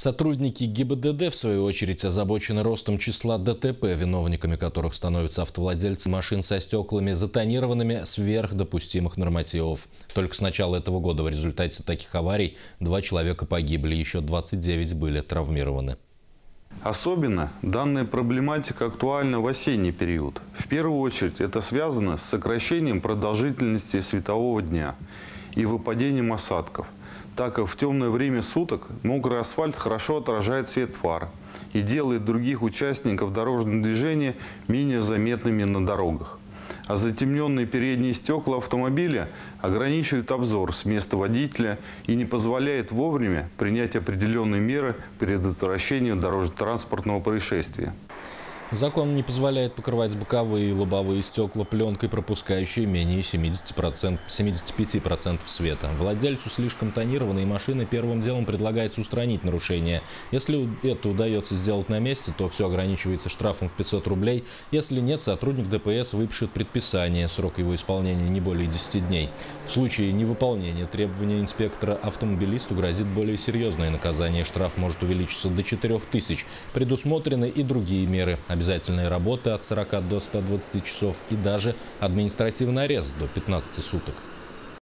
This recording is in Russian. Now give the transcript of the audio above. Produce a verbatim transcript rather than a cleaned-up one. Сотрудники ГИБДД, в свою очередь, озабочены ростом числа ДТП, виновниками которых становятся автовладельцы машин со стеклами, затонированными сверх допустимых нормативов. Только с начала этого года в результате таких аварий два человека погибли, еще двадцать девять были травмированы. Особенно данная проблематика актуальна в осенний период. В первую очередь это связано с сокращением продолжительности светового дня и выпадением осадков, так как в темное время суток мокрый асфальт хорошо отражает свет фар и делает других участников дорожного движения менее заметными на дорогах. А затемненные передние стекла автомобиля ограничивают обзор с места водителя и не позволяет вовремя принять определенные меры по предотвращению дорожно-транспортного происшествия. Закон не позволяет покрывать боковые и лобовые стекла пленкой, пропускающей менее семидесяти процентов, семидесяти пяти процентов света. Владельцу слишком тонированной машины первым делом предлагается устранить нарушение. Если это удается сделать на месте, то все ограничивается штрафом в пятьсот рублей. Если нет, сотрудник ДПС выпишет предписание. Срок его исполнения не более десяти дней. В случае невыполнения требований инспектора автомобилисту грозит более серьезное наказание. Штраф может увеличиться до четырёх тысяч. Предусмотрены и другие меры. Обязательные работы от сорока до ста двадцати часов и даже административный арест до пятнадцати суток.